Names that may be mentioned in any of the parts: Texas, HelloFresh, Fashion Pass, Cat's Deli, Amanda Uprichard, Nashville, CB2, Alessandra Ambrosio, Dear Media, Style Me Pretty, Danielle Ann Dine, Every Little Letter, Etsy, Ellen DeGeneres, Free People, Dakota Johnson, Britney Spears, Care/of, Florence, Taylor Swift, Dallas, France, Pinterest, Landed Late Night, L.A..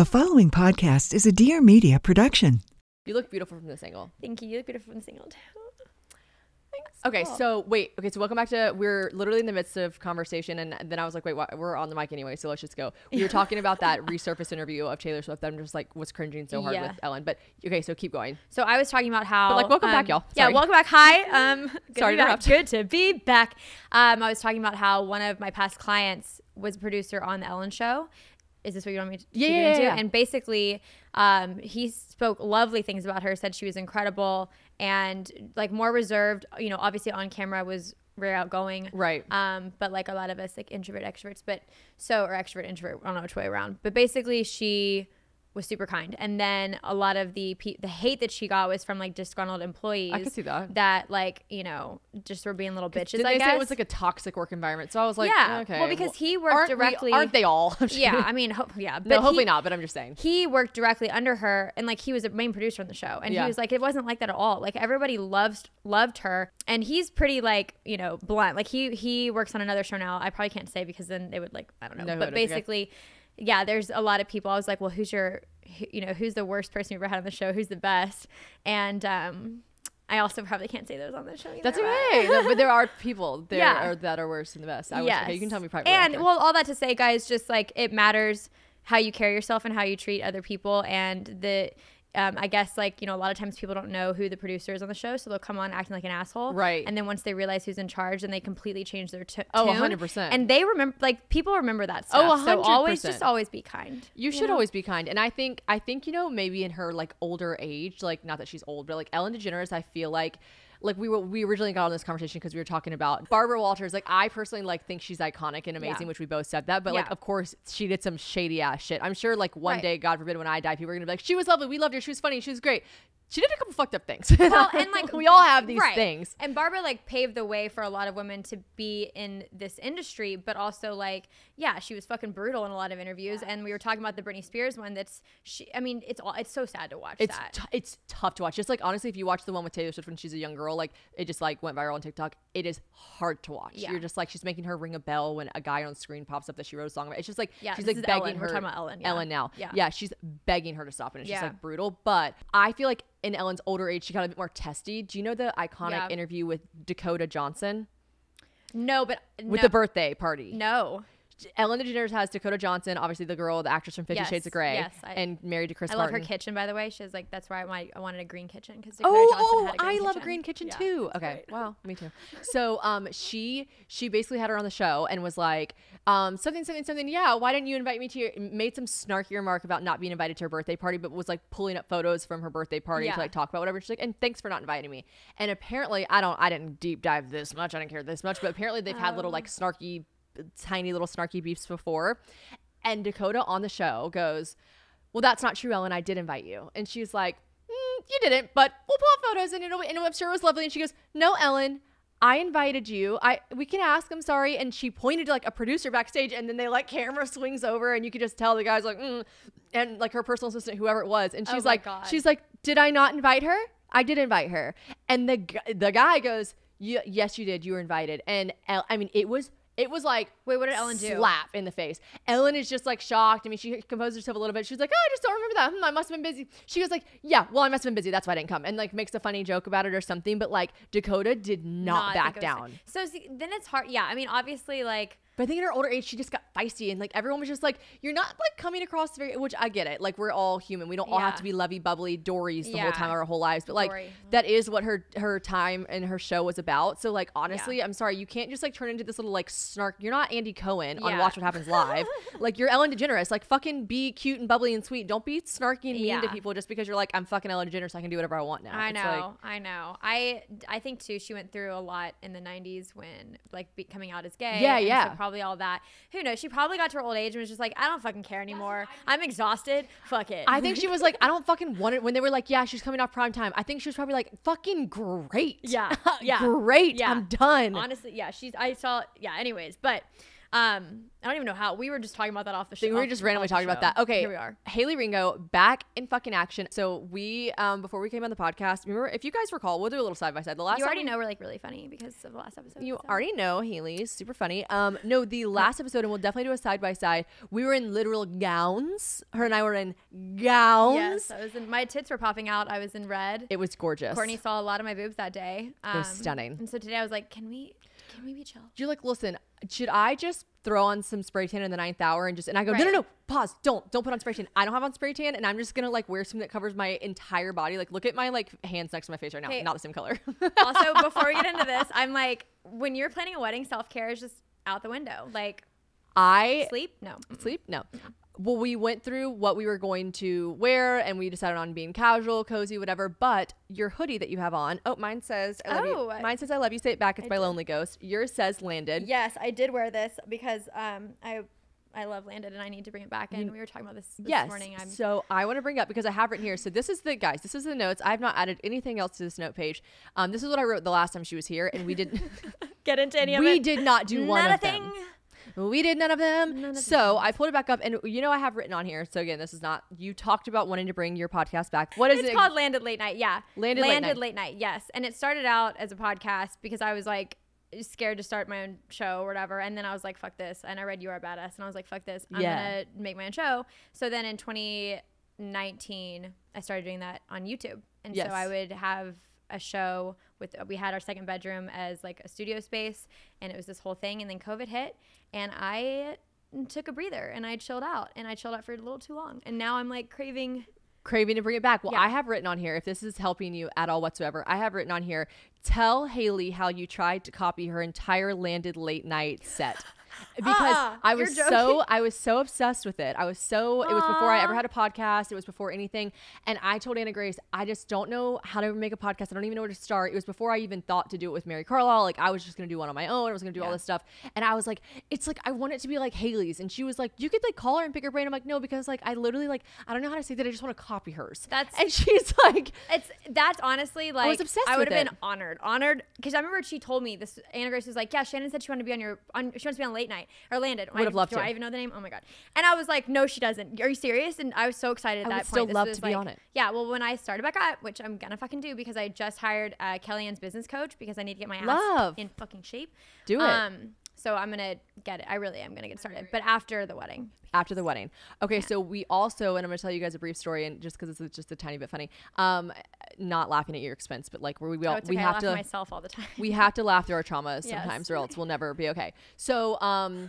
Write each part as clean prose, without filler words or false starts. The following podcast is a Dear Media production. You look beautiful from this angle. Thank you. You look beautiful from this angle too. Thanks. Okay, so wait. Okay, so welcome back to. We're literally in the midst of conversation, and then I was like, wait, what? We're on the mic anyway, so let's just go. We were talking about that resurfaced interview of Taylor Swift. That I'm just like, was cringing so hard with Ellen. But okay, so keep going. So I was talking about how, but like, welcome back, y'all. Sorry. Yeah, welcome back. Hi. Good to be back. I was talking about how one of my past clients was a producer on the Ellen show. Is this what you want me to do? And basically, he spoke lovely things about her, said she was incredible and like more reserved, you know, obviously on camera was very outgoing. Right. But like a lot of us like introvert extroverts, but so, or extrovert introvert, I don't know which way around, but basically she was super kind. And then a lot of the hate that she got was from like disgruntled employees. I could see that. That like, you know, just were being little bitches, I guess. Say it was like a toxic work environment. So I was like, okay. Well, because he worked directly. Aren't they all? Yeah. I mean, yeah. But no, hopefully not. But I'm just saying. He worked directly under her and like he was a main producer on the show. And he was like, it wasn't like that at all. Like everybody loved her. And he's pretty like, you know, blunt. Like he works on another show now. I probably can't say because then they would like, I don't know. But basically... Yeah, there's a lot of people. I was like, well, who's the worst person you ever had on the show? Who's the best? And I also probably can't say those on the show either. That's okay. No, but there are people that are worse than the best. Okay, you can tell me privately. And after. Well, all that to say, guys, just like it matters how you carry yourself and how you treat other people. And I guess like, you know, a lot of times people don't know who the producer is on the show. So they'll come on acting like an asshole. Right. And then once they realize who's in charge, then they completely change their tune. Oh, 100%. And they remember, like people remember that stuff. Oh, 100%. So always be kind. You should always be kind. And I think, you know, maybe in her like older age, like not that she's old, but like Ellen DeGeneres, I feel like we originally got on this conversation because we were talking about Barbara Walters. Like I personally like think she's iconic and amazing, which we both said that, but like, of course she did some shady ass shit. I'm sure like one day, God forbid, when I die, people are gonna be like, she was lovely. We loved her. She was funny. She was great. She did a couple fucked up things. Well, and like we all have these things. And Barbara like paved the way for a lot of women to be in this industry, but also like, yeah, she was fucking brutal in a lot of interviews. And we were talking about the Britney Spears one. It's so sad to watch. It's tough to watch. Just like honestly, if you watch the one with Taylor Swift when she's a young girl, like it just like went viral on TikTok. It is hard to watch. Yeah. You're just like she's making her ring a bell when a guy on screen pops up that she wrote a song about. It's just like she's like begging her. We're talking about Ellen. Ellen now. Yeah, she's begging her to stop and it's just like brutal. But I feel like in Ellen's older age, she got a bit more testy. Do you know the iconic interview with Dakota Johnson? No, but... With the birthday party. No. Ellen DeGeneres has Dakota Johnson, obviously the girl, the actress from 50 Shades of Grey, and married to Chris Martin. I love her kitchen, by the way. She was like, that's why I wanted a green kitchen because Dakota Johnson had a green kitchen. I love a green kitchen too. Okay, wow, me too. So she basically had her on the show and was like, something, yeah, why didn't you invite me to your... Made some snarky remark about not being invited to her birthday party, but was like pulling up photos from her birthday party to like talk about whatever. She's like, and thanks for not inviting me. And apparently, I didn't deep dive this much. I didn't care this much, but apparently they've had little like snarky... tiny little snarky beefs before, and Dakota on the show goes, well, that's not true, Ellen, I did invite you. And she's like, you didn't, but we'll pull up photos and I'm sure it was lovely. And she goes, no, Ellen, I invited you. We can ask, I'm sorry. And she pointed to like a producer backstage, and then they like camera swings over and you could just tell the guy's like, and like her personal assistant, whoever it was, and she's like, God. She's like, did I not invite her? I did invite her. And the guy goes, yes you did, you were invited. And I mean, it was like, wait, what did Ellen do? Slap in the face. Ellen is just like shocked. I mean, she composed herself a little bit. She's like, oh, I just don't remember that. I must have been busy. She was like, yeah, well, I must have been busy. That's why I didn't come. And like makes a funny joke about it or something. But like Dakota did not back down. So see, then it's hard. Yeah, I mean, obviously like. But I think in her older age, she just got feisty and like everyone was just like, you're not like coming across very, which I get it. Like we're all human. We don't all have to be lovey, bubbly Dories the whole time or our whole lives. But like that is what her time and her show was about. So like, honestly, I'm sorry. You can't just like turn into this little like snark. You're not Andy Cohen on Watch What Happens Live. Like you're Ellen DeGeneres. Like fucking be cute and bubbly and sweet. Don't be snarky and mean to people just because you're like, I'm fucking Ellen DeGeneres. So I can do whatever I want now. I know. Like, I know. I think too, she went through a lot in the 90s when like coming out as gay. Yeah. Yeah. So probably all that. Who knows? She probably got to her old age and was just like, I don't fucking care anymore. I'm exhausted. Fuck it. I think she was like, I don't fucking want it. When they were like, yeah, she's coming off prime time, I think she was probably like, fucking great. Yeah. Yeah. Great. Yeah. I'm done. Honestly. Yeah. I saw. Yeah. Anyways, but I don't even know how. We were just talking about that off the show. We were just randomly talking about that. Okay. Here we are. Haley Ringo back in fucking action. So we, before we came on the podcast, remember, if you guys recall, we'll do a little side by side. The last you already know we're like really funny because of the last episode. You already know Haley's super funny. No, the last episode, and we'll definitely do a side by side. We were in literal gowns. Her and I were in gowns. Yes, I was in, my tits were popping out. I was in red. It was gorgeous. Courtney saw a lot of my boobs that day. It was stunning. And so today I was like, can we be chill? You're like, listen, should I just throw on some spray tan in the 9th hour and just, and I go, no, pause. Don't put on spray tan. I don't have on spray tan. And I'm just going to like wear something that covers my entire body. Like look at my like hands next to my face right now. Hey, not the same color. Also, before we get into this, I'm like, when you're planning a wedding, self-care is just out the window. Like sleep? No. Well, we went through what we were going to wear and we decided on being casual, cozy, whatever. But your hoodie that you have on, oh, mine says I love you. Mine says I love you. Say it back. It's by Lonely Ghost. Yours says Landed. Yes, I did wear this because I love Landed and I need to bring it back. And we were talking about this morning. So I want to bring up because I have written here. So this is the guys. This is the notes. I have not added anything else to this note page. This is what I wrote the last time she was here, and we didn't get into any of it. We did not do one of them. We did none of them. I pulled it back up and you know I have written on here. So again, this is not, you talked about wanting to bring your podcast back. What is it? It's called Landed Late Night. Yeah. Landed Late Night. Yes. And it started out as a podcast because I was like scared to start my own show or whatever. And then I was like, fuck this. And I read You Are a Badass and I was like, fuck this. I'm going to make my own show. So then in 2019, I started doing that on YouTube. And so I would have a show with, we had our second bedroom as like a studio space and it was this whole thing. And then COVID hit and I took a breather and I chilled out for a little too long. And now I'm like craving to bring it back. Well, I have written on here, if this is helping you at all whatsoever, I have written on here, tell Haley how you tried to copy her entire Landed Late Night set. Because I was so obsessed with it. It was before I ever had a podcast. It was before anything. And I told Anna Grace, I just don't know how to make a podcast. I don't even know where to start. It was before I even thought to do it with Mary Carlisle. Like I was just going to do one on my own. I was going to do all this stuff. And I was like, it's like, I want it to be like Haley's. And she was like, you could like call her and pick her brain. I'm like, no, because like, I literally like, I don't know how to say that. I just want to copy hers. And she's like, that's honestly like, I was obsessed with it. I would have been honored. Cause I remember she told me this, Anna Grace was like, yeah, Shannon said she wanted to be she wants to be on Late Night or Landed. Would have loved to. Do I even know the name? Oh my god! And I was like, no, she doesn't. Are you serious? And I was so excited at that point. I would still love to be on it. Yeah. Well, when I started back up, which I'm gonna fucking do because I just hired Kellyanne's business coach because I need to get my ass in fucking shape. Do it. So I'm gonna get it. I really am gonna get started. But after the wedding. After the wedding. Okay, so we also, and I'm gonna tell you guys a brief story, and just because it's just a tiny bit funny, not laughing at your expense, but like we have to laugh myself all the time. We have to laugh through our traumas sometimes, or else we'll never be okay. So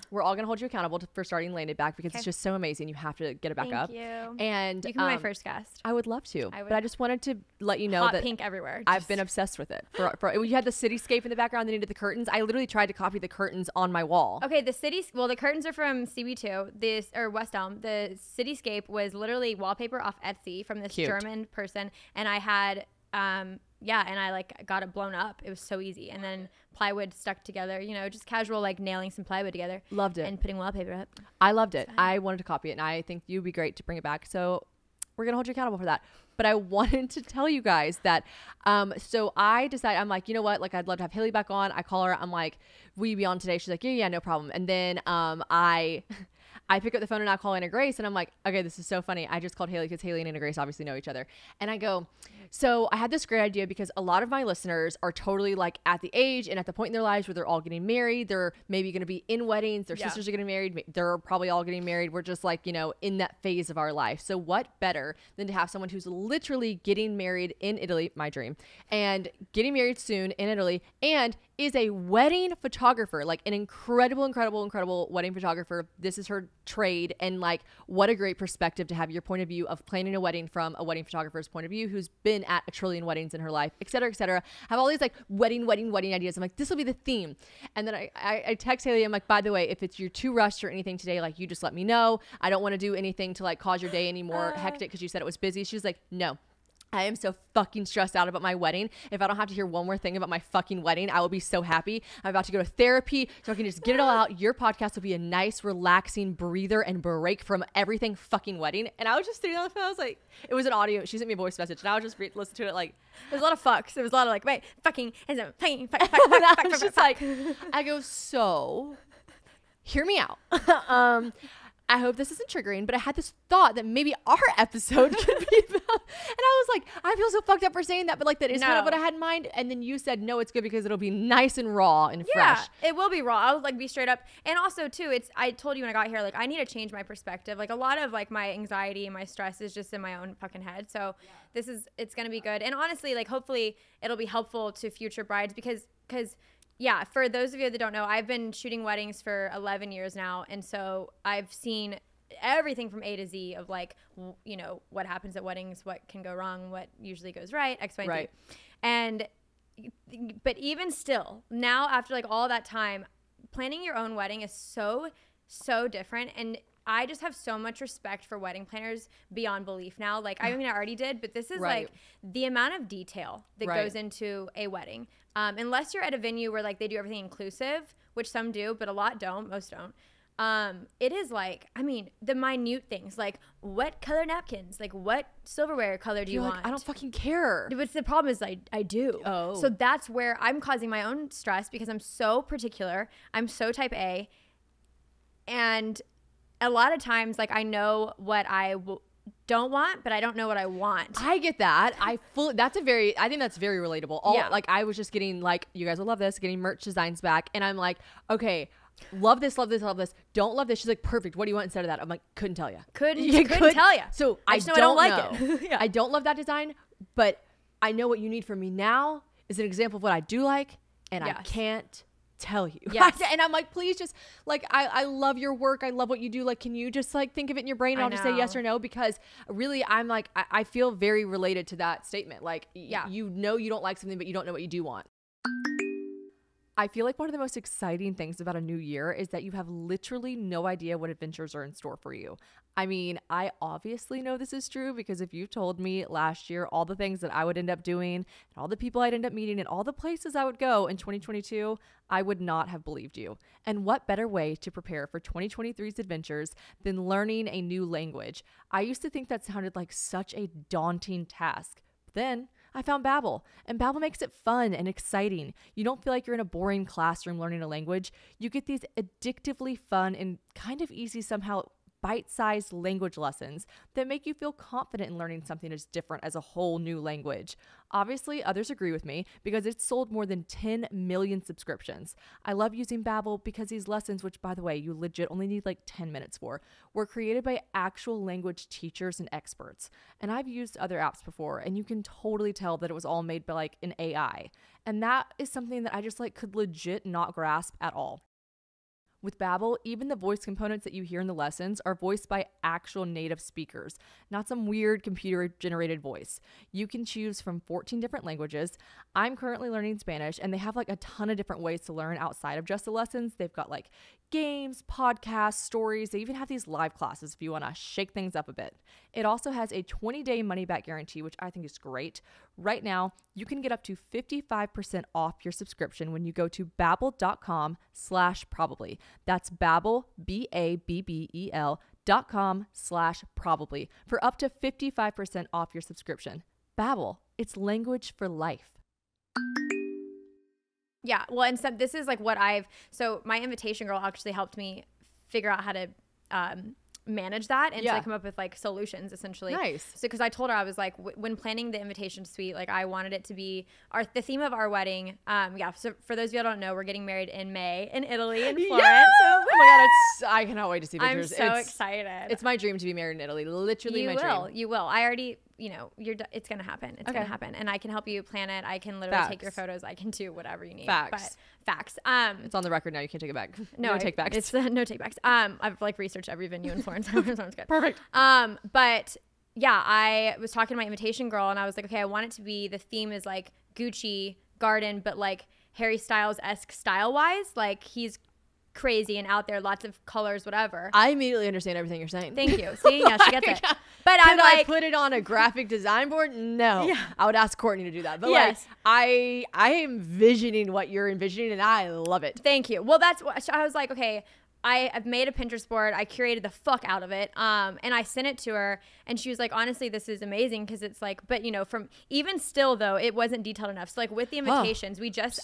we're all gonna hold you accountable for starting Landed back because it's just so amazing. You have to get it back up. Thank you. And you can be my first guest. I would love to, but I just wanted to let you know that pink everywhere. I've been obsessed with it. You had the cityscape in the background. Then you did the curtains. I literally tried to copy the curtains on my wall. Okay, the curtains are from CB2, or West Elm. The cityscape was literally wallpaper off Etsy from this German person, and I had and I like got it blown up. It was so easy, and then plywood stuck together. You know, just casual like nailing some plywood together. Loved it. And putting wallpaper up. I loved it. I wanted to copy it, and I think you'd be great to bring it back. So we're gonna hold you accountable for that. But I wanted to tell you guys that, so I decided, I'm like, you know what? Like, I'd love to have Haley back on. I call her. I'm like, will you be on today? She's like, yeah, no problem. And then I pick up the phone and I call Anna Grace and I'm like, okay, this is so funny. I just called Haley because Haley and Anna Grace obviously know each other. And I go, so I had this great idea because a lot of my listeners are totally like at the age and at the point in their lives where they're all getting married. They're maybe going to be in weddings. Their sisters are getting married. They're probably all getting married. We're just like, you know, in that phase of our life. So what better than to have someone who's literally getting married in Italy, my dream, and getting married soon in Italy, and is a wedding photographer, like an incredible wedding photographer. This is her trade, and like what a great perspective to have your point of view of planning a wedding from a wedding photographer's point of view, who's been at a trillion weddings in her life, etc. I have all these like wedding ideas. I'm like, this will be the theme. And then I text Haley. I'm like, by the way, if you're too rushed or anything today, like you just let me know. I don't want to do anything to like cause your day any more hectic because you said it was busy. She's like, no, I am so fucking stressed out about my wedding. If I don't have to hear one more thing about my fucking wedding, I will be so happy. I'm about to go to therapy so I can just get it all out. Your podcast will be a nice, relaxing breather and break from everything fucking wedding. And I was just sitting on the phone. I was like, it was an audio. She sent me a voice message and I was just listen to it. Like, there's a lot of fucks. There was a lot of like, wait, fucking, and I was just like, I go, so hear me out. I hope this isn't triggering, but I had this thought that maybe our episode could be about, and I was like, I feel so fucked up for saying that, but like that is kind of what I had in mind. And then you said, no, it's good because it'll be nice and raw and fresh. Yeah, it will be raw. I'll like be straight up. And also too, it's, I told you when I got here, like I need to change my perspective. Like a lot of like my anxiety and my stress is just in my own fucking head. So this is, it's going to be good. And honestly, like hopefully it'll be helpful to future brides because yeah, for those of you that don't know, I've been shooting weddings for 11 years now, and so I've seen everything from A to Z of like, you know, what happens at weddings, what can go wrong, what usually goes right, X, Y, and right. Z. And but even still, now after like all that time, planning your own wedding is so different, and I just have so much respect for wedding planners beyond belief now. Like, I mean, I already did, but this is like the amount of detail that goes into a wedding. Unless you're at a venue where like they do everything inclusive, which some do, but a lot don't, most don't. It is like, I mean, the minute things like what color napkins, like what silverware color do you want? Like, I don't fucking care. But the problem is I do. Oh. So that's where I'm causing my own stress because I'm so particular. I'm so type A. And a lot of times, like, I know what I don't want, but I don't know what I want. I get that. I think that's very relatable. Like, I was just getting, like, you guys will love this, getting merch designs back. And I'm like, okay, love this, love this, love this. Don't love this. She's like, perfect. What do you want instead of that? I'm like, couldn't tell you. Couldn't tell you. So I just don't know. It. Yeah. I don't love that design, but I know what you need from me now is an example of what I do like, and I can't tell you. Yes. And I'm like, please just like, I love your work. I love what you do. Like, can you just like think of it in your brain? And I'll just say yes or no, because really I'm like, I feel very related to that statement. Like, you know, you don't like something, but you don't know what you do want. I feel like one of the most exciting things about a new year is that you have literally no idea what adventures are in store for you. I mean, I obviously know this is true because if you told me last year all the things that I would end up doing and all the people I'd end up meeting and all the places I would go in 2022, I would not have believed you. And what better way to prepare for 2023's adventures than learning a new language? I used to think that sounded like such a daunting task. But then I found Babbel, and Babbel makes it fun and exciting. You don't feel like you're in a boring classroom learning a language. You get these addictively fun and kind of easy somehow bite-sized language lessons that make you feel confident in learning something as different as a whole new language. Obviously, others agree with me because it's sold more than 10 million subscriptions. I love using Babbel because these lessons, which by the way, you legit only need like 10 minutes for, were created by actual language teachers and experts. And I've used other apps before, and you can totally tell that it was all made by like an AI. And that is something that I just like could legit not grasp at all. With Babbel, even the voice components that you hear in the lessons are voiced by actual native speakers, not some weird computer-generated voice. You can choose from 14 different languages. I'm currently learning Spanish, and they have like a ton of different ways to learn outside of just the lessons. They've got like games, podcasts, stories. They even have these live classes if you want to shake things up a bit. It also has a 20-day money-back guarantee, which I think is great. Right now, you can get up to 55% off your subscription when you go to babbel.com/probably. That's Babbel, Babbel.com/probably for up to 55% off your subscription. Babbel, it's language for life. Yeah, well, and so this is like what so my invitation girl actually helped me figure out how to manage that and to like come up with like solutions essentially. Nice. So because I told her, I was like, when planning the invitation suite, like I wanted it to be the theme of our wedding. So for those of you who don't know, we're getting married in May in Italy in Florence. Yeah! Oh my God, I cannot wait to see pictures. I'm so excited. It's my dream to be married in Italy. Literally my dream. You will. I already... you know, it's going to happen. It's going to happen. And I can help you plan it. I can literally take your photos. I can do whatever you need. Facts. But facts. It's on the record now. You can't take it back. No take backs. It's no take backs. I've like researched every venue in Florence. Sounds good. Perfect. But yeah, I was talking to my invitation girl and I was like, okay, I want it to be, the theme is like Gucci Garden, but like Harry Styles-esque style wise, like he's crazy and out there, lots of colors, whatever. I immediately understand everything you're saying. Thank you. See, yeah, she gets it. But I'm like, I put it on a graphic design board? No. Yeah. I would ask Courtney to do that. But like, I am envisioning what you're envisioning, and I love it. Thank you. Well, that's what I was like, okay, I've made a Pinterest board. I curated the fuck out of it. And I sent it to her, and she was like, honestly, this is amazing, because it's like, but you know, from even still though, it wasn't detailed enough. So like with the invitations,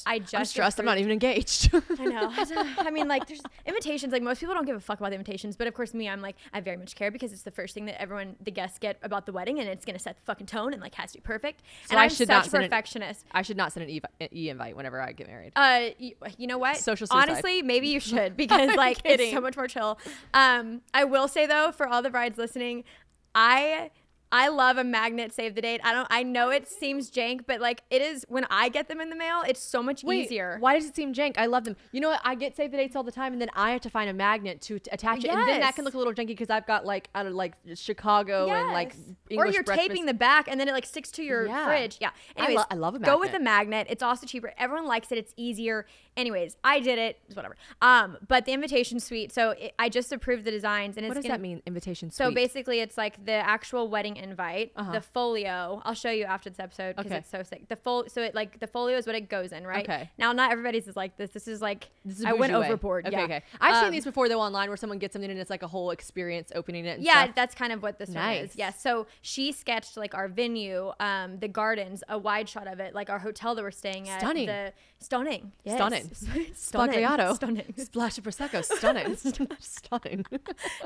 I'm stressed. I'm not even engaged. I know. I mean, like there's invitations. Like most people don't give a fuck about the invitations, but of course me, I'm like, I very much care, because it's the first thing that the guests get about the wedding, and it's gonna set the fucking tone, and like has to be perfect. So and I should not send an e-invite whenever I get married. You know what? Social suicide. Honestly, maybe you should, because like. It's so much more chill. I will say though, for all the brides listening, I love a magnet save the date. I know it seems jank, but like it is when I get them in the mail, it's so much easier. Why does it seem jank? I love them. You know what? I get save the dates all the time, and then I have to find a magnet to attach it, and then that can look a little janky, because I've got like out of like Chicago and like English breakfast. Taping the back, and then it like sticks to your fridge. Yeah. Anyways, I love a magnet. Go with a magnet. It's also cheaper. Everyone likes it. It's easier. Anyways, I did it. Whatever. But the invitation suite. So I just approved the designs, and it's what does that mean? Invitation suite. So basically, it's like the actual wedding invite, the folio. I'll show you after this episode, because it's so sick. So it like the folio is what it goes in, right? Okay. Now not everybody's is like this. This is like I went overboard. Okay, yeah. Okay. I've seen these before though online, where someone gets something and it's like a whole experience opening it. And stuff. That's kind of what this one is. Yeah. So she sketched like our venue, the gardens, a wide shot of it, like our hotel that we're staying at. Stunning. Stunning. Yes. Stunning. Stunning. Stunning. Splash of prosecco. Stunning. Stunning. No,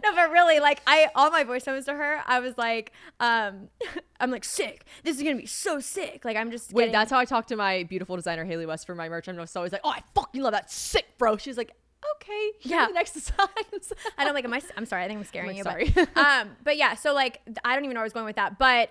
but really, like all my voice notes to her, I was like. I'm like sick. This is gonna be so sick. Like I'm just that's how I talk to my beautiful designer Haley West for my merch. I'm just always like, oh, I fucking love that. Sick, bro. She's like, okay, yeah. The next designs. And I'm like, I'm sorry. I think I'm scaring you. Sorry. But yeah. So like, I don't even know where I was going with that. But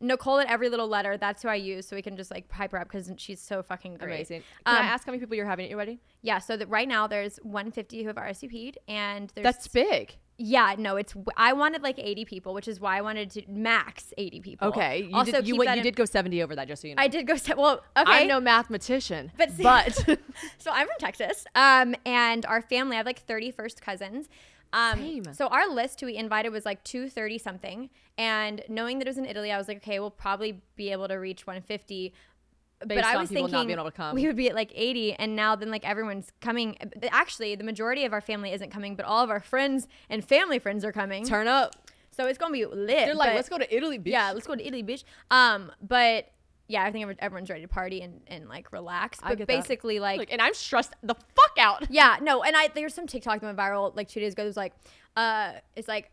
Nicole at Every Little Letter. That's who I use. So we can just like hype her up, because she's so fucking great. Amazing. Can I ask how many people you're having at your wedding? Yeah. So that right now there's 150 who have RSVP'd, and there's that's big. Yeah, no, I wanted like 80 people, which is why I wanted to max 80 people. Okay. You did go 70 over that, just so you know. I did go, well, okay. I'm no mathematician, but. So I'm from Texas, and our family, I have like 30 first cousins. Same. So our list who we invited was like 230 something. And knowing that it was in Italy, I was like, okay, we'll probably be able to reach 150. But I was thinking we would be at like 80, and now then like everyone's coming. Actually, the majority of our family isn't coming, but all of our friends and family friends are coming. Turn up. So it's going to be lit. They're like, let's go to Italy, bitch. Yeah, let's go to Italy, bitch. But yeah, I think everyone's ready to party and like relax. But basically that. Like. And I'm stressed the fuck out. Yeah, no. And there was some TikTok that went viral like 2 days ago. It was like, it's like.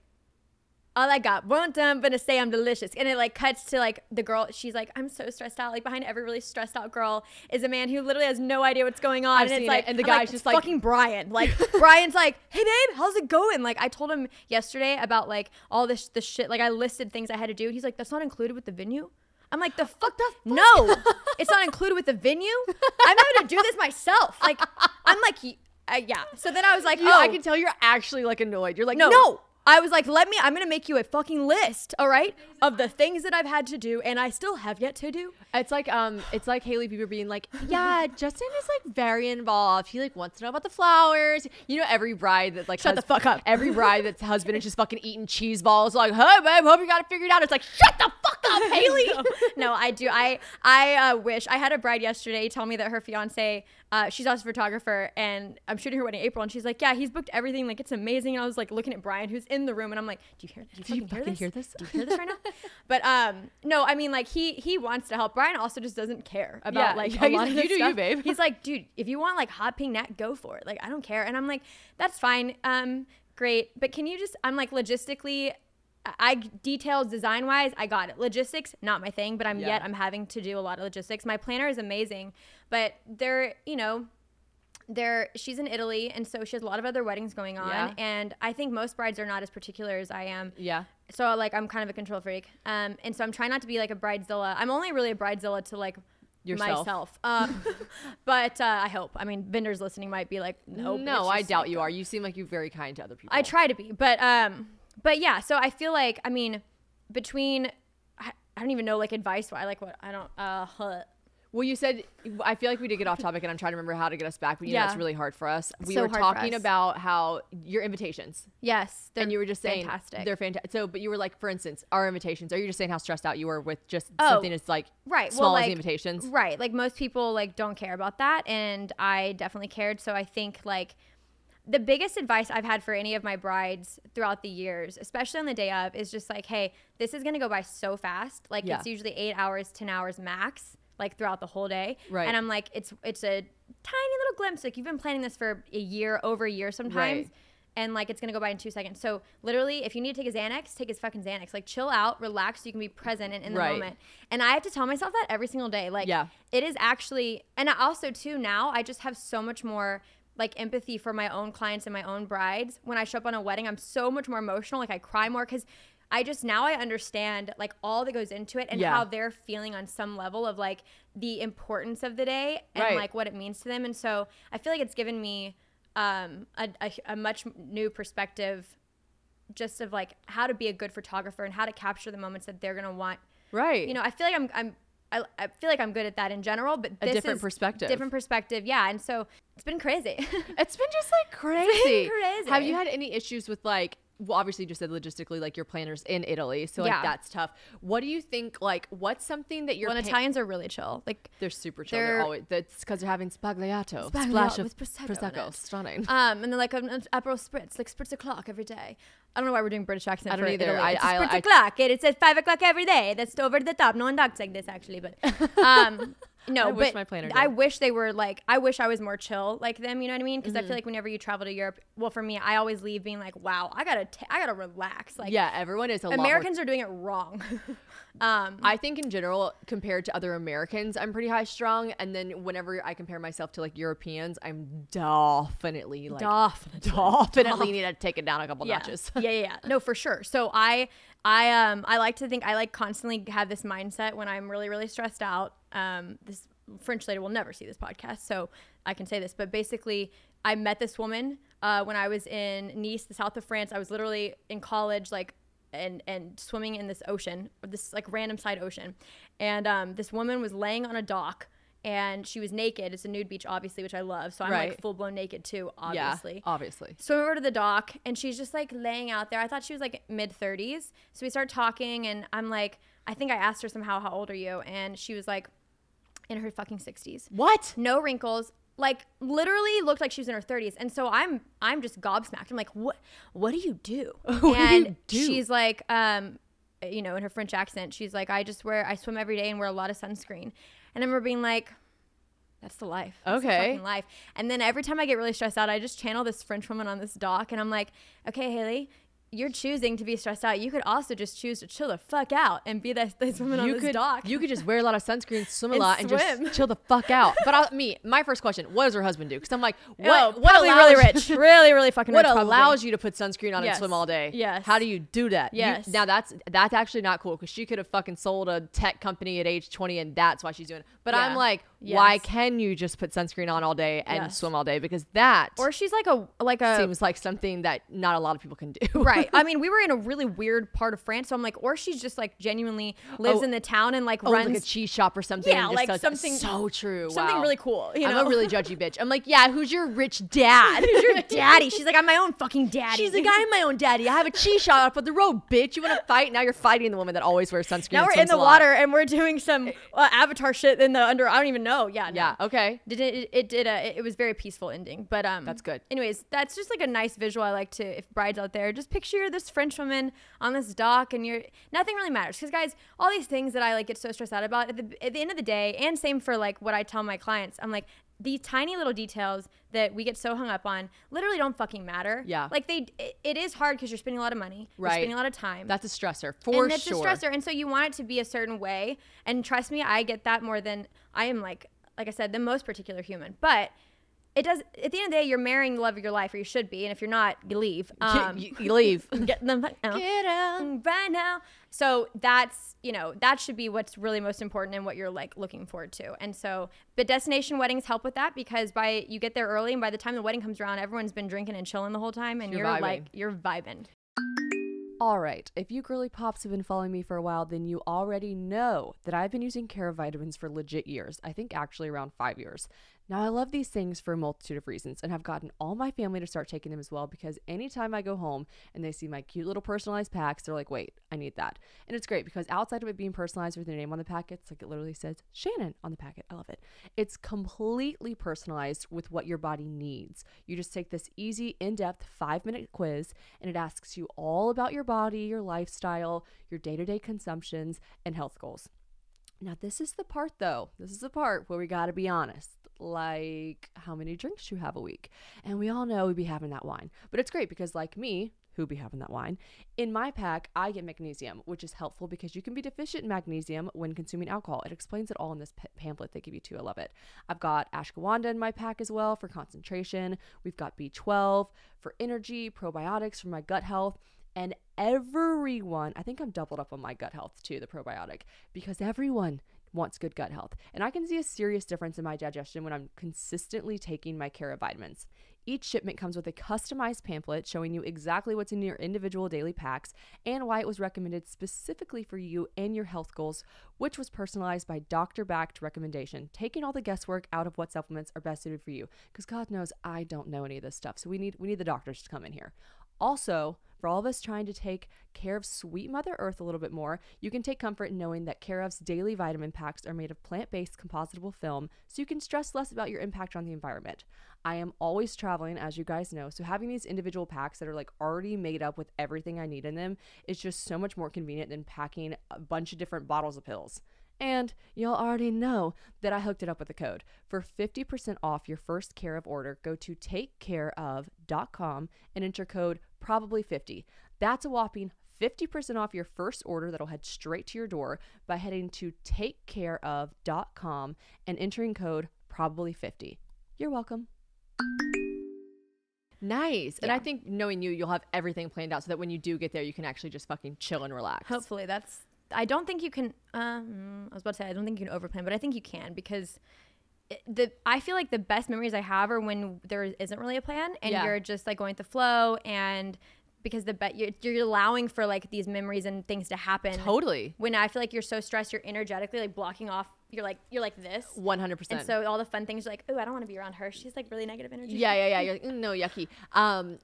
All I got, one time, gonna say I'm delicious. And it like cuts to like the girl. She's like, I'm so stressed out. Like behind every really stressed out girl is a man who literally has no idea what's going on. And the guy's like, just like fucking Brian. Like Brian's like, hey babe, how's it going? Like I told him yesterday about like all the shit. Like I listed things I had to do. And he's like, that's not included with the venue. I'm like, the fuck? No, it's not included with the venue. I'm having to do this myself. Like I'm like, yeah. So then I was like, I can tell you're actually like annoyed. You're like, no. I was like, I'm going to make you a fucking list, all right, of the things that I've had to do and I still have yet to do. It's like Hailey Bieber being like, yeah, Justin is like very involved. He like wants to know about the flowers. You know, every bride that like, shut the fuck up. Every bride that's husband is just fucking eating cheese balls. Like, hey babe, hope you got it figured out. It's like, shut the fuck up, Hailey. No, I do. I wish. I had a bride yesterday tell me that her fiance, she's also a photographer, and I'm shooting her wedding in April, and she's like, yeah, he's booked everything, like it's amazing. And I was like looking at Brian, who's in the room, and I'm like, do you fucking hear this? Do you hear this right now? But no, I mean like he wants to help. Brian also just doesn't care about a lot of this stuff. You, babe. He's like, dude, if you want like hot pink nat, go for it. Like I don't care. And I'm like, that's fine, great, but can you just, I'm like, logistically, details design wise, I got it. Logistics, not my thing, but I'm having to do a lot of logistics. My planner is amazing, but she's in Italy, and so she has a lot of other weddings going on. Yeah. And I think most brides are not as particular as I am. Yeah. So like, I'm kind of a control freak. And so I'm trying not to be like a bridezilla. I'm only really a bridezilla to like myself. But I hope. I mean, vendors listening might be like, nope. No, I doubt you are. You seem like you're very kind to other people. I try to be, but yeah, so I feel like, I mean, between, I don't even know, like, advice, Well, you said, I feel like we did get off topic, and I'm trying to remember how to get us back, but you know, it's really hard for us. We were talking about how your invitations. Yes. And you were just saying. Fantastic. They're fantastic. So, but you were like, for instance, our invitations, are you just saying how stressed out you were with just something that's like small as invitations? Right. Like most people like don't care about that, and I definitely cared. So I think like, the biggest advice I've had for any of my brides throughout the years, especially on the day of, is just like, hey, this is going to go by so fast. Like it's usually 8 hours, 10 hours max, like throughout the whole day. Right. And I'm like, it's a tiny little glimpse. Like you've been planning this for a year, over a year sometimes. Right. And like, it's going to go by in 2 seconds. So literally, if you need to take a Xanax, take his fucking Xanax. Like chill out, relax. So you can be present and in the moment. And I have to tell myself that every single day. Like it is actually, and I also too, now I just have so much more like empathy for my own clients and my own brides. When I show up on a wedding, I'm so much more emotional. Like I cry more because I just, now I understand like all that goes into it and how they're feeling on some level of like the importance of the day and like what it means to them. And so I feel like it's given me a much new perspective just of like how to be a good photographer and how to capture the moments that they're gonna want. Right. You know, I feel like I feel like I'm good at that in general, but this is a different perspective. Yeah. And so it's been crazy. It's been just like crazy. It's been crazy. Have you had any issues with like, well, obviously you just said logistically, like your planner's in Italy. So like that's tough. What do you think, like what's something that you're... Well, Italians are really chill. Like they're super chill. They're always, that's because they're having spagliato. Splash of Prosecco. Stunning. And they're like an Aperol Spritz, like Spritz o'clock every day. I don't know why we're doing British accent. I don't either. It's Spritz o'clock. It's at 5 o'clock every day. That's over the top. No one talks like this actually, but... No, but I wish they were like, I wish I was more chill like them. You know what I mean? Because I feel like whenever you travel to Europe, well, for me, I always leave being like, wow, I gotta relax. Like, yeah, everyone is. Americans are doing it wrong. I think in general, compared to other Americans, I'm pretty high strung. And then whenever I compare myself to like Europeans, I'm definitely like, definitely need to take it down a couple notches. Yeah. No, for sure. So I like to think I like constantly have this mindset when I'm really, really stressed out. This French lady will never see this podcast, so I can say this, but basically I met this woman when I was in Nice, the south of France. I was literally in college, like and swimming in this ocean, or this like random side ocean, and this woman was laying on a dock and she was naked. It's a nude beach, obviously, which I love, so I'm like full-blown naked too, obviously. Yeah, obviously. So we were to the dock and she's just like laying out there. I thought she was like mid-30s, so we started talking and I'm like, I think I asked her somehow, how old are you? And she was like in her fucking 60s. What? No wrinkles. Like literally looked like she was in her 30s. And so I'm just gobsmacked. I'm like, what do you do? what do you do? She's like, you know, in her French accent, she's like, I swim every day and wear a lot of sunscreen. And I remember being like, that's the life. That's the fucking life. And then every time I get really stressed out, I just channel this French woman on this dock and I'm like, okay, Haley, you're choosing to be stressed out. You could also just choose to chill the fuck out and be this woman on this dock. You could just wear a lot of sunscreen, swim a lot, and just chill the fuck out. But my first question, what does her husband do? Because I'm like, what allows, really rich, really fucking rich, what allows you to put sunscreen on and swim all day? Yes. How do you do that? Yes. Now that's actually not cool, because she could have fucking sold a tech company at age 20 and that's why she's doing it. But I'm like, why can you just put sunscreen on all day and swim all day? Because that, or she's like a seems like something that not a lot of people can do. Right. I mean, we were in a really weird part of France, so I'm like, or she's just like genuinely lives in the town and like runs like a cheese shop or something. Yeah, like something so true. Something really cool. You know? I'm a really judgy bitch. I'm like, yeah, who's your rich dad? Who's your daddy? She's like, I'm my own fucking daddy. She's like, I'm my own daddy. I have a cheese shop up on the road, bitch. You want to fight? Now you're fighting the woman that always wears sunscreen. Now we're in the water and we're doing some Avatar shit in the under. I don't even know. Yeah. No. Yeah. Okay. It was very peaceful ending, but that's good. Anyways, that's just like a nice visual. I like to, if brides out there, just picture this French woman on this dock, and nothing really matters, because guys, all these things that I like get so stressed out about at the end of the day, and same for like what I tell my clients, I'm like, the tiny little details that we get so hung up on literally don't fucking matter. Yeah. Like it is hard because you're spending a lot of money. Right. You're spending a lot of time. That's a stressor for sure. And it's a stressor. And so you want it to be a certain way. And trust me, I get that more than I am like I said, the most particular human. But it does, at the end of the day, you're marrying the love of your life, or you should be. And if you're not, you leave. You leave. Get out right now. So that's, you know, that should be what's really most important and what you're like looking forward to. And so, but destination weddings help with that, because you get there early, and by the time the wedding comes around, everyone's been drinking and chilling the whole time, and you're like, you're vibing. All right, if you girly pops have been following me for a while, then you already know that I've been using Care/of vitamins for legit years. I think actually around 5 years. Now, I love these things for a multitude of reasons and have gotten all my family to start taking them as well, because anytime I go home and they see my cute little personalized packs, they're like, wait, I need that. And it's great because outside of it being personalized with their name on the packets, like it literally says Shannon on the packet. I love it. It's completely personalized with what your body needs. You just take this easy, in-depth 5-minute quiz and it asks you all about your body, your lifestyle, your day-to-day consumptions, and health goals. Now, this is the part, though. This is the part where we got to be honest. Like, how many drinks you have a week? And we all know we'd be having that wine. But it's great because, like me, who be having that wine, in my pack, I get magnesium, which is helpful because you can be deficient in magnesium when consuming alcohol. It explains it all in this pamphlet they give you too. I love it. I've got ashwagandha in my pack as well for concentration. We've got B12 for energy, probiotics for my gut health. And everyone, I think I'm doubled up on my gut health too, the probiotic, because everyone wants good gut health. And I can see a serious difference in my digestion when I'm consistently taking my Care/of vitamins. Each shipment comes with a customized pamphlet showing you exactly what's in your individual daily packs and why it was recommended specifically for you and your health goals, which was personalized by doctor-backed recommendation, taking all the guesswork out of what supplements are best suited for you. Because God knows I don't know any of this stuff, so we need the doctors to come in here. Also, for all of us trying to take care of sweet Mother Earth a little bit more, you can take comfort in knowing that Care/of's daily vitamin packs are made of plant-based compositable film, so you can stress less about your impact on the environment. I am always traveling, as you guys know, so having these individual packs that are like already made up with everything I need in them is just so much more convenient than packing a bunch of different bottles of pills. And y'all already know that I hooked it up with a code. For 50% off your first Care/of order, go to takecareof.com and enter code probably50. That's a whopping 50% off your first order that'll head straight to your door by heading to takecareof.com and entering code probably50. You're welcome. Nice. Yeah. And I think knowing you, you'll have everything planned out so that when you do get there, you can actually just fucking chill and relax. Hopefully. That's... I don't think you can, I was about to say, I don't think you can overplan, but I think you can, because I feel like the best memories I have are when there isn't really a plan and you're just like going with the flow, and because you're allowing for like these memories and things to happen. Totally. When I feel like you're so stressed, you're energetically like blocking off. You're like this. 100%. And so all the fun things, you're like, oh, I don't want to be around her. She's like really negative energy. Yeah. You're like, no, yucky.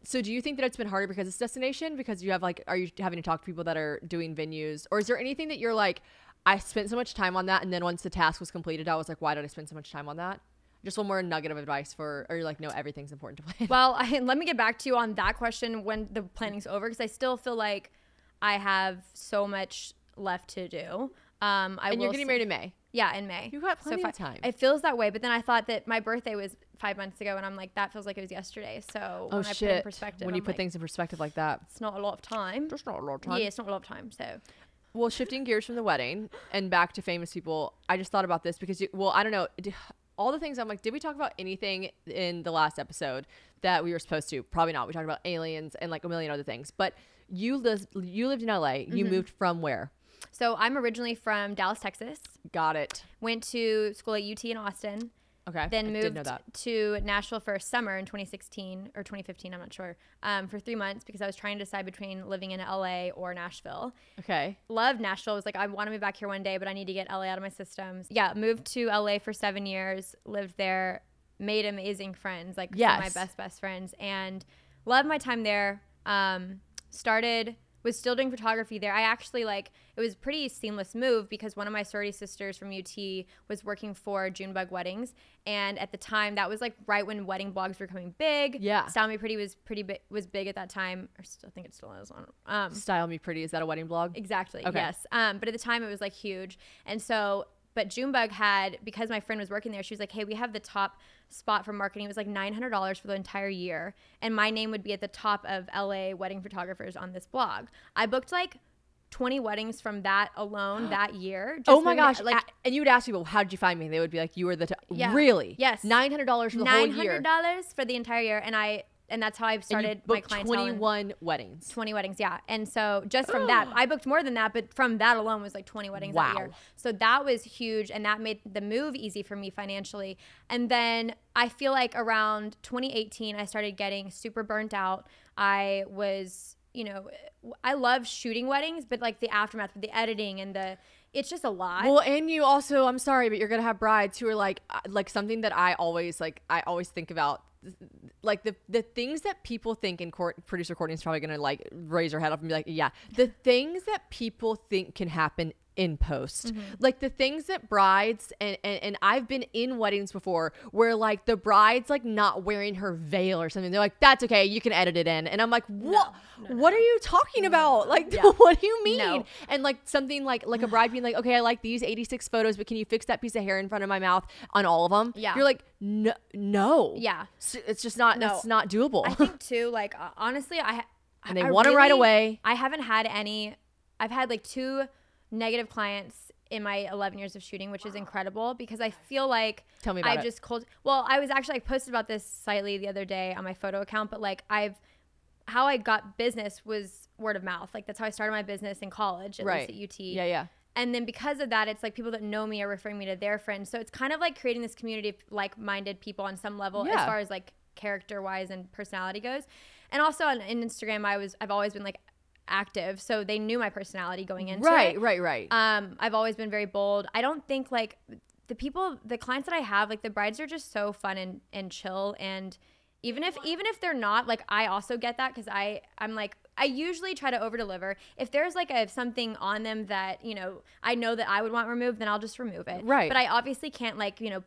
So do you think that it's been harder because it's destination? Because you have like, are you having to talk to people that are doing venues? Or is there anything that you're like, I spent so much time on that, and then once the task was completed, I was like, why did I spend so much time on that? Just one more nugget of advice for, or you're like, no, everything's important to plan. Well, let me get back to you on that question when the planning's over, because I still feel like I have so much left to do. And you're getting married in May. Yeah, in May. You got plenty of time. It feels that way, but then I thought that my birthday was 5 months ago, and I'm like, that feels like it was yesterday. So when I put in perspective, when you put things in perspective like that, it's not a lot of time. Just not a lot of time. Yeah, it's not a lot of time. So, well, shifting gears from the wedding and back to famous people, I just thought about this because, I don't know, all the things I'm like, did we talk about anything in the last episode that we were supposed to? Probably not. We talked about aliens and like a million other things. But you lived in L.A. You moved from where? So I'm originally from Dallas, Texas. Got it. Went to school at UT in Austin. Okay. Then moved to Nashville for a summer in 2016 or 2015, I'm not sure, for 3 months because I was trying to decide between living in LA or Nashville. Okay. Loved Nashville. I was like, I want to move back here one day, but I need to get LA out of my systems. Yeah. Moved to LA for 7 years, lived there, made amazing friends, like some of my best friends, and loved my time there. Was still doing photography there. I actually it was a pretty seamless move because one of my sorority sisters from UT was working for Junebug Weddings. And at the time, that was right when wedding blogs were coming big. Yeah. Style Me Pretty was big at that time. I think it still is. Style Me Pretty, is that a wedding blog? Exactly, okay. Yes. But at the time, it was huge. And so, but Junebug had, because my friend was working there, she was like, hey, we have the top spot for marketing. It was $900 for the entire year. And my name would be at the top of LA wedding photographers on this blog. I booked 20 weddings from that alone that year. Just gosh. And you would ask people, how did you find me? And they would be like, you were the top. Yeah. Really? Yes. $900 for the whole year. $900 for the entire year. And that's how I started my clientele. 21 weddings. 20 weddings, yeah. And so just from that, I booked more than that, but from that alone was 20 weddings that year. So that was huge, and that made the move easy for me financially. And then I feel around 2018, I started getting super burnt out. I was you know, I love shooting weddings, but like the aftermath with the editing and the, it's just a lot. Well, and you also, I'm sorry, but you're going to have brides who are like something that I always think about, like the things that people think in court, producer Courtney's probably going to like raise her head up and be like, yeah, the things that people think can happen in post, mm-hmm. like the things that brides and I've been in weddings before where like the bride's like not wearing her veil or something, they're like, that's okay, you can edit it in, and I'm like, what? No, what are you talking about? Like, yeah. What do you mean? No. And like something like a bride being like, okay, I like these 86 photos, but can you fix that piece of hair in front of my mouth on all of them? Yeah, you're like, no, yeah, it's just not, no, it's not doable. I think too, like honestly, and they want it right away. I haven't had any. I've had like 2 negative clients in my 11 years of shooting, which is incredible, because I feel like well, I was actually, I posted about this slightly the other day on my photo account, but like how I got business was word of mouth. Like that's how I started my business in college, at least at UT. Yeah, yeah. And then because of that, it's like people that know me are referring me to their friends. So it's kind of like creating this community of like-minded people on some level, as far as like character-wise and personality goes. And also on Instagram, I've always been like active, so they knew my personality going into it. Right. I've always been very bold. I don't think like the clients that I have, like the brides are just so fun and chill, and even if they're not, like I also get that, because I'm like, I usually try to over deliver. If there's like something on them that, you know, I know that I would want removed, then I'll just remove it. Right. But I obviously can't like, you know,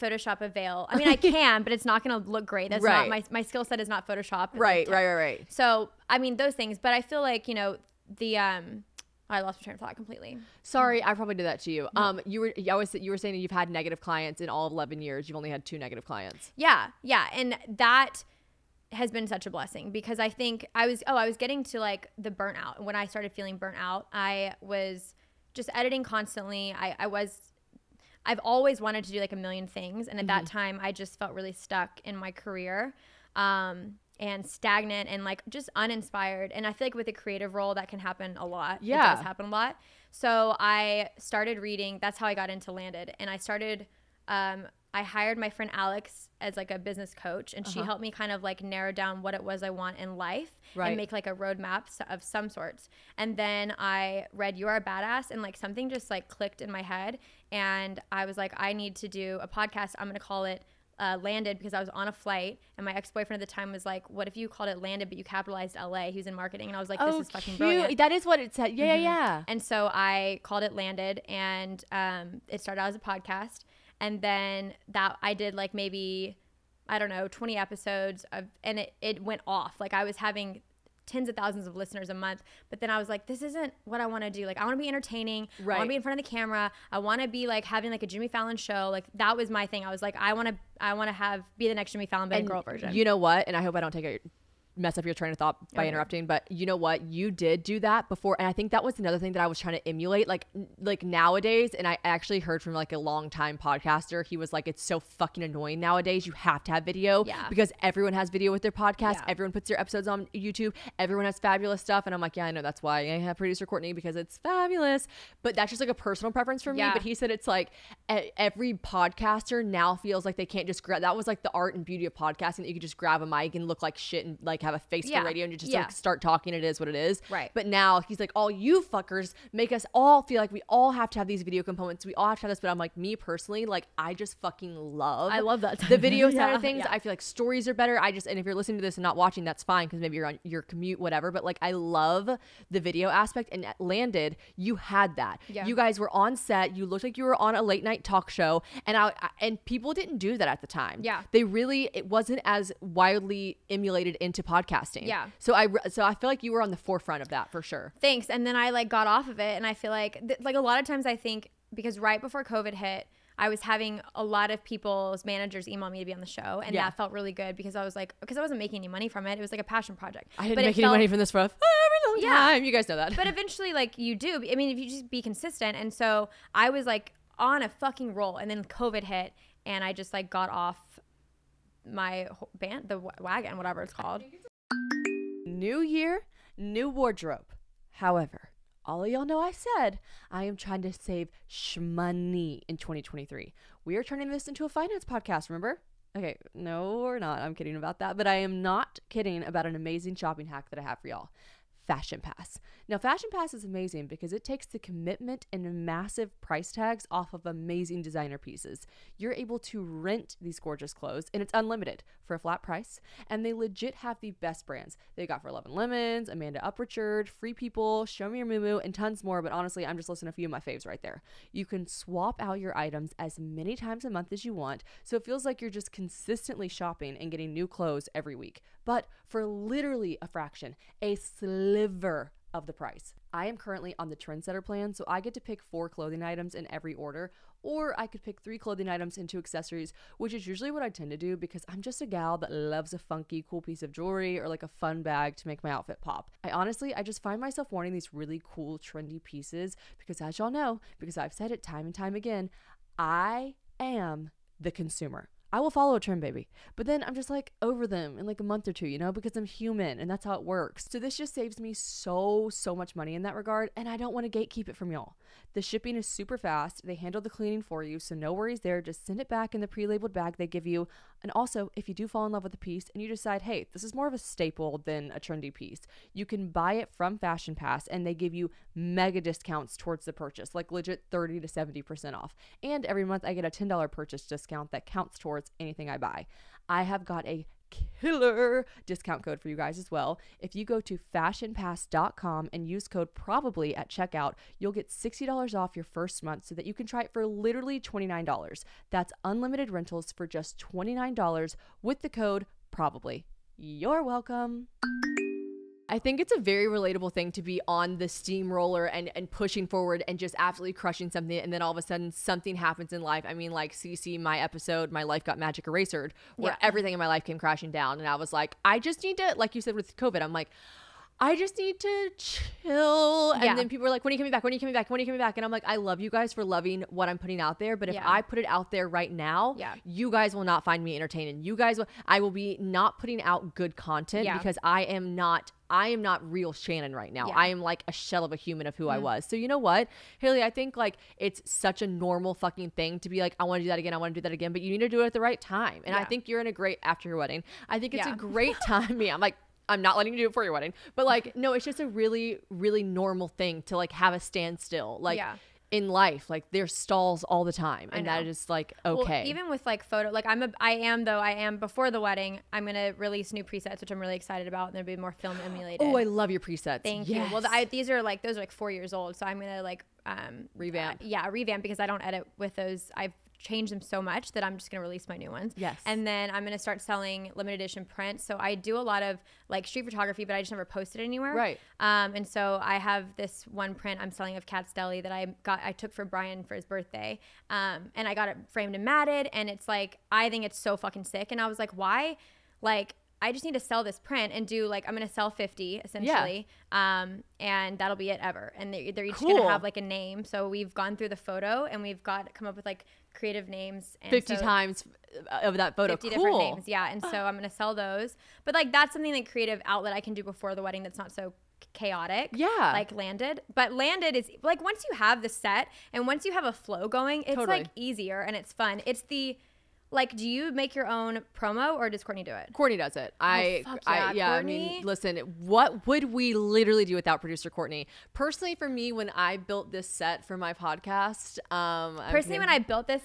Photoshop a veil. I mean, I can, but it's not going to look great. That's not my skill set is not Photoshop. Right. So, I mean, those things, but I feel like, you know, I lost my train of thought completely. Sorry, I probably did that to you. No. You were saying that you've had negative clients in all of 11 years. You've only had 2 negative clients. Yeah. And that has been such a blessing, because I think I was getting to like the burnout. When I started feeling burnt out, I was just editing constantly. I've always wanted to do like a million things, and at that time I just felt really stuck in my career, and stagnant and like just uninspired. And I feel like with a creative role that can happen a lot. Yeah. It does happen a lot. So I started reading. That's how I got into Landed. And I started I hired my friend Alex as like a business coach, and she helped me kind of like narrow down what it was I want in life and make like a roadmap of some sorts. And then I read You Are a Badass, and like something just like clicked in my head, and I was like, I need to do a podcast. I'm going to call it Landed, because I was on a flight and my ex-boyfriend at the time was like, what if you called it Landed but you capitalized L.A.? He was in marketing, and I was like, this is fucking brilliant. That is what it said. Yeah. And so I called it Landed, and it started out as a podcast. And then that I did like maybe, I don't know, 20 episodes of, and it went off. Like I was having tens of thousands of listeners a month, but then I was like, this isn't what I want to do. Like I want to be entertaining. Right. I want to be in front of the camera. I want to be like having like a Jimmy Fallon show. Like that was my thing. I was like, I want to be the next Jimmy Fallon, but a girl version. You know what? And I hope I don't mess up your train of thought by interrupting, but you know what, you did do that before, and I think that was another thing that I was trying to emulate, like nowadays. And I actually heard from like a longtime podcaster, he was like, it's so fucking annoying nowadays, you have to have video because everyone has video with their podcast, everyone puts their episodes on YouTube, everyone has fabulous stuff. And I'm like, yeah, I know, that's why I have producer Courtney, because it's fabulous. But that's just like a personal preference for me. But he said it's like every podcaster now feels like they can't just grab, that was like the art and beauty of podcasting, that you could just grab a mic and look like shit and like have a face for radio and you just like start talking, it is what it is. Right. But now he's like, all you fuckers make us all feel like we all have to have these video components, we all have to have this. But I'm like, me personally, like I just fucking love that the video side of things. I feel like stories are better. And if you're listening to this and not watching, that's fine, because maybe you're on your commute, whatever, but like I love the video aspect. And at Landed, you had that. You guys were on set, you looked like you were on a late night talk show, and and people didn't do that at the time. It wasn't as widely emulated into podcasting. So I feel like you were on the forefront of that for sure. Thanks. And then I like got off of it, and I feel like like a lot of times I think, because right before COVID hit, I was having a lot of people's managers email me to be on the show, and that felt really good, because I was like, because I wasn't making any money from it, it was like a passion project. I didn't make any money from this for a very long time, you guys know that. But eventually, like you do, I mean, if you just be consistent. And so I was like on a fucking roll, and then COVID hit, and I just like got off my band, the wagon, whatever it's called. New year, new wardrobe. However, all of y'all know I said I am trying to save shmoney in 2023. We are turning this into a finance podcast, remember? Okay, no, we're not. I'm kidding about that. But I am not kidding about an amazing shopping hack that I have for y'all. Fashion Pass. Now, Fashion Pass is amazing because it takes the commitment and massive price tags off of amazing designer pieces. You're able to rent these gorgeous clothes, and it's unlimited for a flat price. And they legit have the best brands. They got For Love and Lemons, Amanda Uprichard, Free People, Show Me Your Moo Moo, and tons more. But honestly, I'm just listing a few of my faves right there. You can swap out your items as many times a month as you want, so it feels like you're just consistently shopping and getting new clothes every week, but for literally a fraction, a sliver of the price. I am currently on the trendsetter plan, so I get to pick 4 clothing items in every order, or I could pick 3 clothing items and 2 accessories, which is usually what I tend to do because I'm just a gal that loves a funky, cool piece of jewelry or like a fun bag to make my outfit pop. I just find myself wanting these really cool, trendy pieces because, as y'all know, because I've said it time and time again, I am the consumer. I will follow a trend, baby. But then I'm just like over them in like a month or two, you know, because I'm human and that's how it works. So this just saves me so much money in that regard. And I don't want to gatekeep it from y'all. The shipping is super fast. They handle the cleaning for you, so no worries there. Just send it back in the pre-labeled bag they give you. And also, if you do fall in love with a piece and you decide, hey, this is more of a staple than a trendy piece, you can buy it from Fashion Pass and they give you mega discounts towards the purchase, like legit 30 to 70% off. And every month I get a $10 purchase discount that counts towards anything I buy. I have got a killer discount code for you guys as well. If you go to fashionpass.com and use code probably at checkout, you'll get $60 off your first month so that you can try it for literally $29. That's unlimited rentals for just $29 with the code probably. You're welcome. I think it's a very relatable thing to be on the steamroller and pushing forward and just absolutely crushing something, and then all of a sudden something happens in life. I mean, like CC, my episode, My Life Got Magic Erasered, where everything in my life came crashing down, and I was like, I just need to, like you said with COVID, I'm like, I just need to chill. And then people are like, when are you coming back? When are you coming back? When are you coming back? And I'm like, I love you guys for loving what I'm putting out there. But if I put it out there right now, you guys will not find me entertaining. You guys will, I will be not putting out good content because I am not real Shannon right now. I am like a shell of a human of who I was. So you know what, Haley, I think like it's such a normal fucking thing to be like, I want to do that again. I want to do that again, but you need to do it at the right time. And I think you're in a great, after your wedding, I think it's a great time. I'm like, I'm not letting you do it for your wedding, but like, no, it's just a really, really normal thing to like have a standstill. Like in life, like there's stalls all the time. And that is like, okay. Well, even with like photo, like I am before the wedding, I'm going to release new presets, which I'm really excited about. And there'll be more film emulated. Oh, I love your presets. Thank you. Well, these are like, those are like 4 years old. So I'm going to like, revamp. Revamp, because I don't edit with those. I've changed them so much that I'm just going to release my new ones. Yes. And then I'm going to start selling limited edition prints. So I do a lot of like street photography, but I just never posted anywhere. Right. And so I have this one print I'm selling of Cat's Deli that I took for Brian for his birthday. And I got it framed and matted, and it's like, I think it's so fucking sick. And I was like, why? Like, I just need to sell this print and do like, I'm going to sell 50 essentially. Yeah. And that'll be it ever. And they're each going to have like a name. So we've gone through the photo and we've got come up with like creative names. And 50 times of that photo. 50 different names. Yeah. And so I'm going to sell those. But like, that's something like creative outlet I can do before the wedding. That's not so chaotic. Yeah. Like Landed. But Landed is like, once you have the set and once you have a flow going, it's like easier and it's fun. It's the, like, do you make your own promo or does Courtney do it? Courtney does it. Courtney? I mean, listen, what would we literally do without producer Courtney? Personally, for me, when I built this set for my podcast, when I built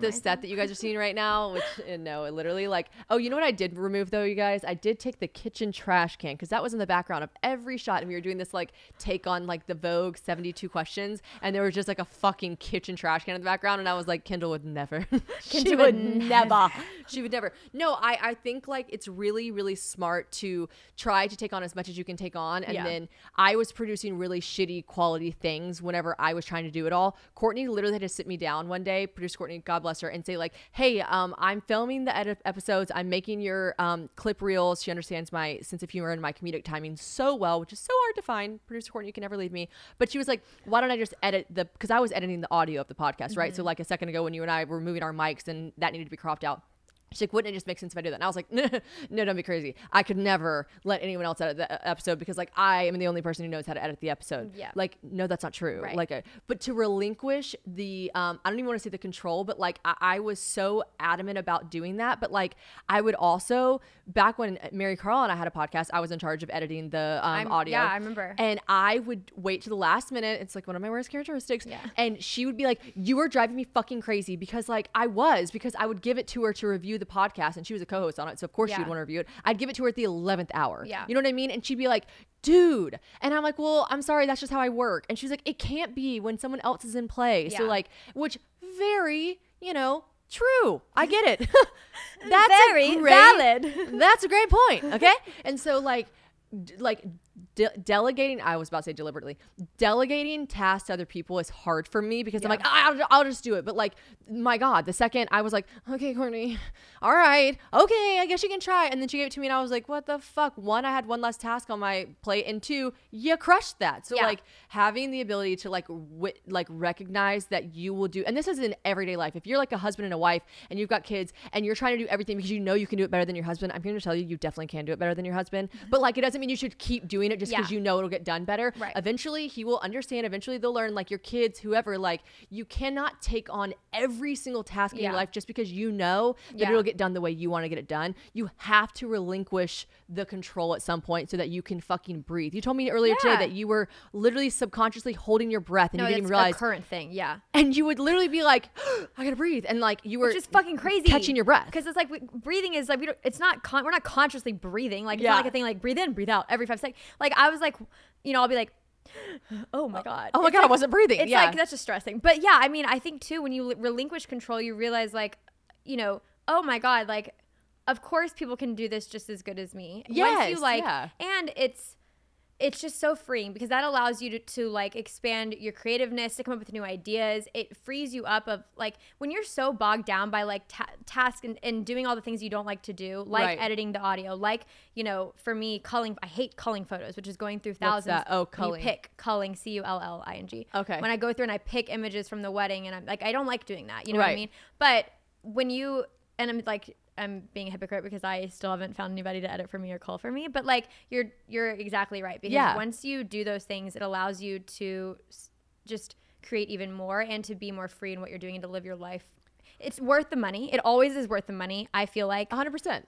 this set that you guys are seeing right now, which it literally like, oh, you know what I did remove though, you guys? I did take the kitchen trash can because that was in the background of every shot, and we were doing this like take on like the Vogue 72 questions, and there was just like a fucking kitchen trash can in the background, and I was like, Kendall would never. She would never. No, I think like it's really, really smart to try to take on as much as you can take on. And then I was producing really shitty quality things whenever I was trying to do it all. Courtney literally had to sit me down one day, producer Courtney, God bless her, and say like, hey, I'm filming the episodes. I'm making your clip reels. She understands my sense of humor and my comedic timing so well, which is so hard to find. Producer Courtney, you can never leave me. But she was like, why don't I just edit because I was editing the audio of the podcast, right? So like a second ago when you and I were moving our mics and that needed to be cropped out. She's like, wouldn't it just make sense if I do that? And I was like, no, don't be crazy. I could never let anyone else edit the episode because, like, I am the only person who knows how to edit the episode. Yeah. Like, no, that's not true. Right. Like, but to relinquish the, I don't even want to say the control, but, like, I was so adamant about doing that. But, like, I would also, back when Mary Carlisle and I had a podcast, I was in charge of editing the audio. Yeah, I remember. And I would wait to the last minute. It's, like, one of my worst characteristics. Yeah. And she would be like, you are driving me fucking crazy because, like, I was, because I would give it to her to review the podcast, and she was a co-host on it, so of course she'd want to review it. I'd give it to her at the 11th hour. Yeah. You know what I mean? And she'd be like, dude. And I'm like, well, I'm sorry, that's just how I work. And she's like, it can't be when someone else is in play. Yeah. So, like, which very, you know, true. I get it. That's very valid. That's a great point. Okay. And so, like, delegating, I was about to say deliberately, delegating tasks to other people is hard for me because I'm like, I'll just do it. But, like, my God, the second I was like, okay, Courtney, all right, okay, I guess you can try. And then she gave it to me and I was like, what the fuck? One, I had one less task on my plate, and two, you crushed that. So like, having the ability to like recognize that you will do, and this is in everyday life. If you're like a husband and a wife and you've got kids and you're trying to do everything because you know you can do it better than your husband, I'm going to tell you, you definitely can do it better than your husband. But, like, it doesn't mean you should keep doing it just because you know it'll get done better. Right. Eventually he will understand. Eventually they'll learn, like, your kids, whoever, like, you cannot take on every single task in your life just because you know that it'll get done the way you want to get it done. You have to relinquish the control at some point so that you can fucking breathe. You told me earlier today that you were literally subconsciously holding your breath, and you didn't even realize. A current thing. Yeah. And you would literally be like, oh, I gotta breathe. And, like, you were just fucking crazy catching your breath. Cause it's like, breathing is like, we're not consciously breathing. Like, it's not like a thing like breathe in, breathe out every 5 seconds. Like, I was like, you know, I'll be like, oh my God. Oh my God, like, I wasn't breathing. It's like, that's just stressing. But yeah, I mean, I think too, when you relinquish control, you realize, like, you know, oh my God, like, of course people can do this just as good as me. Yes. Once you, like, and it's just so freeing because that allows you to like expand your creativeness, to come up with new ideas. It frees you up of, like, when you're so bogged down by, like, tasks and doing all the things you don't like to do, like editing the audio, like, you know, for me, culling. I hate culling photos, which is going through thousands. What's that? Oh, culling. You pick culling, C-U-L-L-I-N-G. Okay. When I go through and I pick images from the wedding, and I'm like, I don't like doing that. You know what I mean? But when you, and I'm like, I'm being a hypocrite because I still haven't found anybody to edit for me or call for me, but, like, you're exactly right, because once you do those things, it allows you to just create even more and to be more free in what you're doing and to live your life. It's worth the money. It always is worth the money, I feel like. 100%.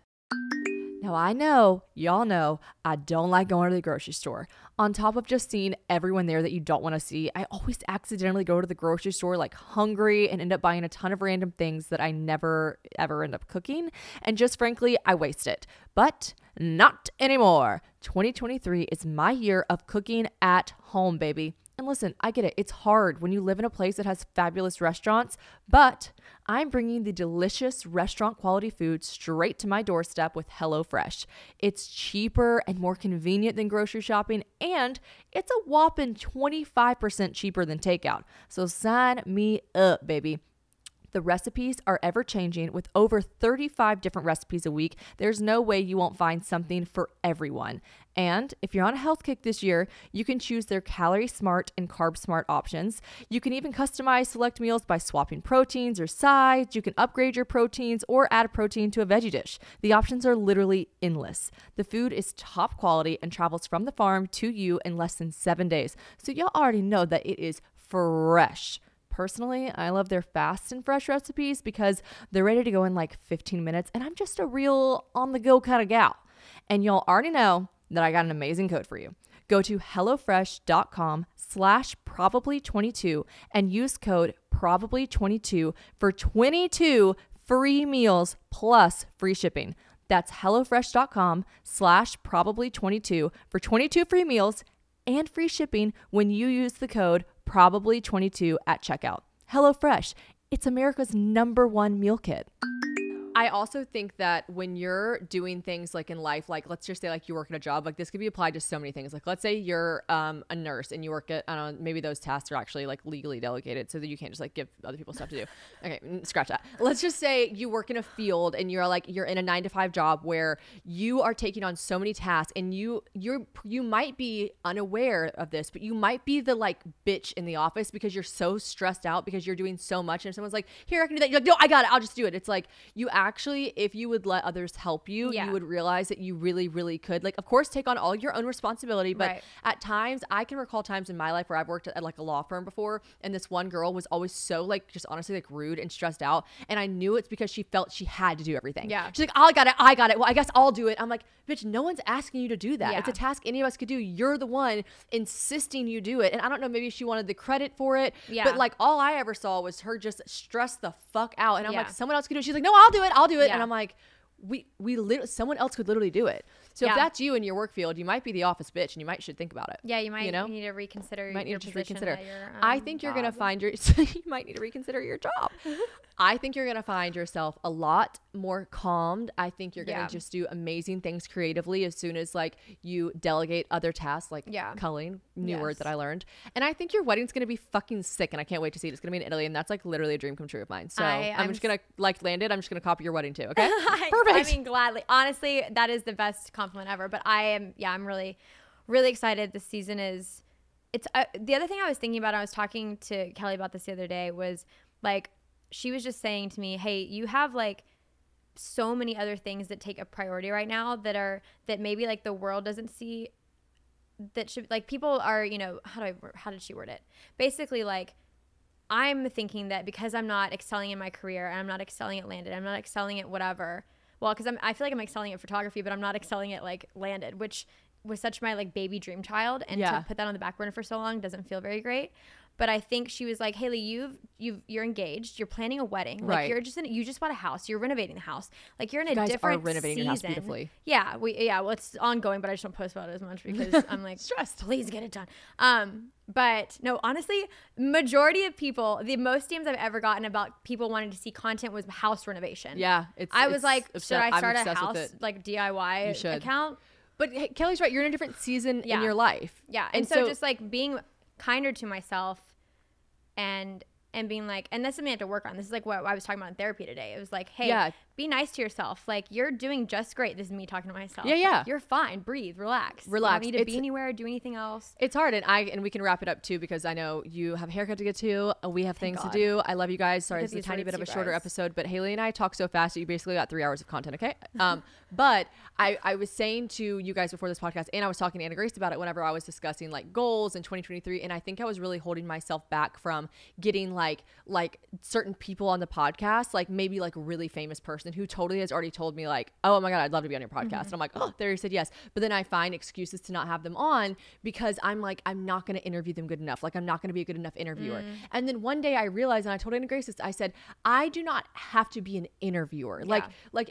Now, I know, y'all know, I don't like going to the grocery store. On top of just seeing everyone there that you don't want to see, I always accidentally go to the grocery store, like, hungry and end up buying a ton of random things that I never, ever end up cooking. And just frankly, I waste it. But not anymore. 2023 is my year of cooking at home, baby. And listen, I get it. It's hard when you live in a place that has fabulous restaurants, but I'm bringing the delicious restaurant quality food straight to my doorstep with HelloFresh. It's cheaper and more convenient than grocery shopping, and it's a whopping 25% cheaper than takeout. So sign me up, baby. The recipes are ever changing with over 35 different recipes a week. There's no way you won't find something for everyone. And if you're on a health kick this year, you can choose their calorie smart and carb smart options. You can even customize select meals by swapping proteins or sides. You can upgrade your proteins or add a protein to a veggie dish. The options are literally endless. The food is top quality and travels from the farm to you in less than 7 days. So y'all already know that it is fresh. Personally, I love their fast and fresh recipes because they're ready to go in like 15 minutes, and I'm just a real on-the-go kind of gal. And y'all already know that I got an amazing code for you. Go to HelloFresh.com/probably22 and use code probably22 for 22 free meals plus free shipping. That's HelloFresh.com/probably22 for 22 free meals and free shipping when you use the code probably22 at checkout. HelloFresh, it's America's #1 meal kit. I also think that when you're doing things like in life, like let's just say like you work at a job, like this could be applied to so many things. Like let's say you're a nurse and you work at, I don't know, maybe those tasks are actually like legally delegated so that you can't just like give other people stuff to do. Okay, scratch that. Let's just say you work in a field and you're like, you're in a 9-to-5 job where you are taking on so many tasks, and you might be unaware of this, but you might be the like bitch in the office because you're so stressed out because you're doing so much. And if someone's like, here, I can do that, you're like, no, I got it, I'll just do it. It's like you actually actually, if you would let others help you, you would realize that you really, really could. Like, of course, take on all your own responsibility. But at times, I can recall times in my life where I've worked at like a law firm before, and this one girl was always so like just honestly like rude and stressed out. And I knew it's because she felt she had to do everything. Yeah. She's like, I got it. Well, I guess I'll do it. I'm like, bitch, no one's asking you to do that. Yeah. It's a task any of us could do. You're the one insisting you do it. And I don't know, maybe she wanted the credit for it. Yeah. But like all I ever saw was her just stress the fuck out. And I'm like, someone else could do it. She's like, no, I'll do it. Yeah. And I'm like, someone else could literally do it. So if that's you in your work field, you might be the office bitch, and you might should think about it. Yeah, you might need to reconsider your position. I think you're gonna find you might need to reconsider your job. I think you're gonna find yourself a lot more calmed. I think you're gonna just do amazing things creatively as soon as like you delegate other tasks, like culling, new word that I learned. And I think your wedding's gonna be fucking sick, and I can't wait to see it. It's gonna be in Italy, and that's like literally a dream come true of mine. So I'm just gonna like land it. I'm just gonna copy your wedding too. Okay, perfect. I mean, gladly. Honestly, that is the best compliment ever. But I am, I'm really, really excited. This season is, the other thing I was thinking about, I was talking to Kelly about this the other day, was like, she was just saying to me, hey, you have like so many other things that take a priority right now that maybe like the world doesn't see, that should, like, people are, how did she word it? Basically, like, I'm thinking that because I'm not excelling in my career, I'm not excelling at Landed, I'm not excelling at whatever. Well, because I feel like I'm excelling at photography, but I'm not excelling at like Landed, which was such my like baby dream child, and to put that on the back burner for so long doesn't feel very great. But I think she was like, Haley, you're engaged, you're planning a wedding, like you just bought a house, you're renovating the house, like you're in a different renovating season. Your house beautifully. Yeah, well, it's ongoing, but I just don't post about it as much because I'm like stressed. Please get it done. But no, honestly, majority of people, the most DMs I've ever gotten about people wanting to see content was house renovation. Yeah, I was like, should I start a house like DIY account? But hey, Kelly's right. You're in a different season in your life. Yeah, and so just like being kinder to myself and being like, and that's something I have to work on. This is like what I was talking about in therapy today. It was like, hey, be nice to yourself. Like, you're doing just great. This is me talking to myself. Yeah, yeah. Like, you're fine. Breathe. Relax. You don't need to be anywhere or do anything else. It's hard. And we can wrap it up too, because I know you have a haircut to get to. We have things to do. I love you guys. Sorry, this is a tiny bit of a shorter episode, but Haley and I talk so fast that you basically got 3 hours of content, okay? But I was saying to you guys before this podcast, and I was talking to Anna Grace about it whenever I was discussing like goals in 2023, and I think I was really holding myself back from getting like certain people on the podcast, like maybe like really famous person who totally has already told me like, oh my God, I'd love to be on your podcast. And I'm like, oh, there he said yes. But then I find excuses to not have them on because I'm like, I'm not going to interview them good enough. Like, I'm not going to be a good enough interviewer. And then one day I realized, and I told Anna Grace this, I said, I do not have to be an interviewer. Like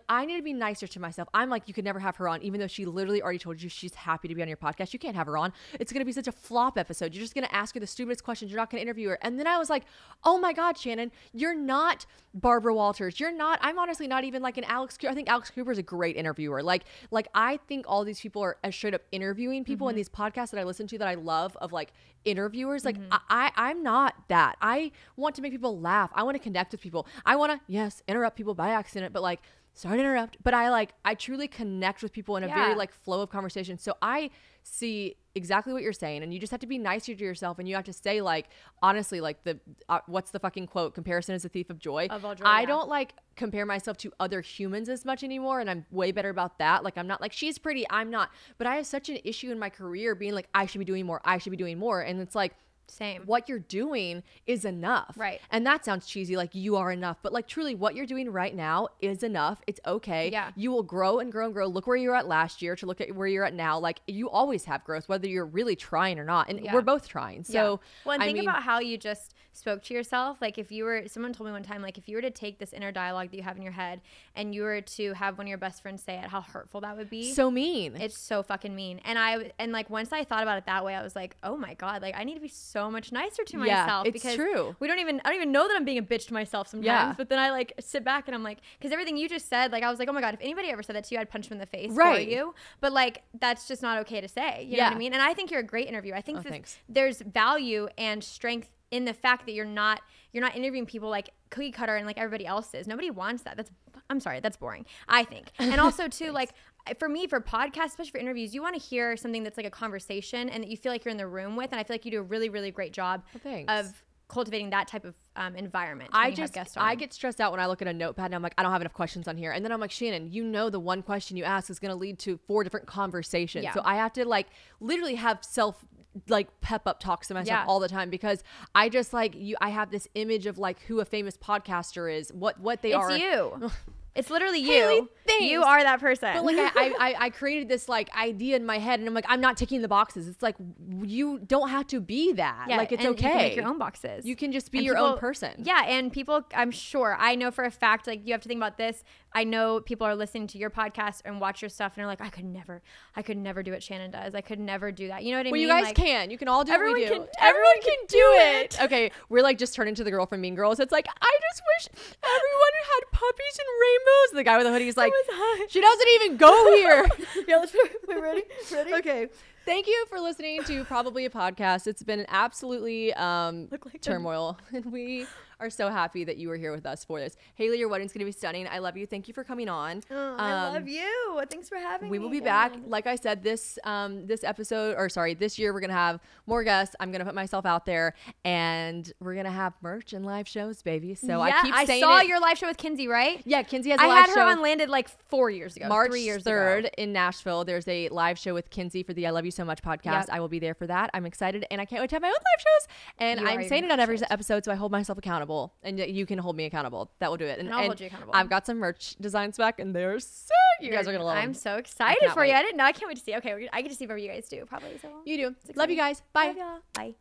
I need to be nicer to myself. I'm like, you could never have her on, even though she literally already told you she's happy to be on your podcast. You can't have her on. It's going to be such a flop episode. You're just going to ask her the stupidest questions. You're not going to interview her. And then I was like, oh my God, Shannon, you're not Barbara Walters. I'm honestly not even like an Alex Cooper. I think Alex Cooper is a great interviewer. Like I think all these people are straight up interviewing people in these podcasts that I listen to that I love of like interviewers. Like I'm not that. I want to make people laugh. I want to connect with people. I want to, interrupt people by accident, but like, sorry to interrupt, but I truly connect with people in a very like flow of conversation. So I see exactly what you're saying, and you just have to be nicer to yourself, and you have to say like, honestly, like the what's the fucking quote? Comparison is the thief of joy. Of all joy. I don't like compare myself to other humans as much anymore, and I'm way better about that. Like, I'm not like, she's pretty, I'm not. But I have such an issue in my career being like, I should be doing more, and it's like, same. What you're doing is enough. Right. And that sounds cheesy, like you are enough, but like truly what you're doing right now is enough. It's okay. Yeah. You will grow and grow and grow. Look where you were at last year to look at where you're at now. Like, you always have growth, whether you're really trying or not. And we're both trying. So well, and think about how you just spoke to yourself. Like, someone told me one time, like, if you were to take this inner dialogue that you have in your head and you were to have one of your best friends say it, how hurtful that would be. So mean. It's so fucking mean. And like, once I thought about it that way, I was like, oh my God, like I need to be so much nicer to myself. It's because true. I don't even know that I'm being a bitch to myself sometimes. Yeah. But then I like sit back and I'm like, because everything you just said, like I was like, oh my God, if anybody ever said that to you, I'd punch them in the face for you. But like, that's just not okay to say. You know what I mean? And I think you're a great interviewer. I think there's value and strength in the fact that you're not interviewing people like cookie cutter and like everybody else is. Nobody wants that. That's boring, I think. And also too, like for me, for podcasts, especially for interviews, you want to hear something that's like a conversation and that you feel like you're in the room with. And I feel like you do a really, really great job of cultivating that type of environment. I get stressed out when I look at a notepad and I'm like, I don't have enough questions on here. And then I'm like, Shannon, you know, the one question you ask is going to lead to 4 different conversations. Yeah. So I have to like literally have self pep up talks to myself all the time, because I just I have this image of like who a famous podcaster is, what they are. It's you. It's literally you. Haley, you are that person. But like I created this like idea in my head, and I'm like, I'm not ticking the boxes. It's like, you don't have to be that. Yeah, like it's okay. You can make your own boxes. You can just be your own person. Yeah, and people, I'm sure, I know for a fact, like you have to think about this. I know people are listening to your podcast and watch your stuff, and they're like, I could never do what Shannon does. I could never do that. You know what I mean? Well, you guys can. You can all do what we do. Everyone can do it. Okay, we're like just turning to the girl from Mean Girls. It's like, I just wish everyone had puppies and rainbows. The guy with the hoodie is like, she doesn't even go here. Yeah, let's be ready. Ready? Okay. Thank you for listening to Probably a Podcast. It's been absolutely turmoil. And we are so happy that you were here with us for this. Haley, your wedding's going to be stunning. I love you. Thank you for coming on. Oh, I love you. Thanks for having me. We will be back. Like I said, this year we're going to have more guests. I'm going to put myself out there, and we're going to have merch and live shows, baby. So yeah, I keep saying I saw your live show with Kinsey, right? Yeah, Kinsey has a live show. I had her on Landed like 4 years ago. March 3rd in Nashville. There's a live show with Kinsey for the I Love You So Much podcast. Yep. I will be there for that. I'm excited, and I can't wait to have my own live shows, and I'm saying it on every episode, so I hold myself accountable, and you can hold me accountable. That will do it. And I'll hold you accountable. I've got some merch designs back, and they're sick. You guys are gonna love them. I'm so excited for you. I didn't know. I can't wait to see. Okay, I get to see whatever you guys do probably. So you do. Love you guys. Bye. Bye.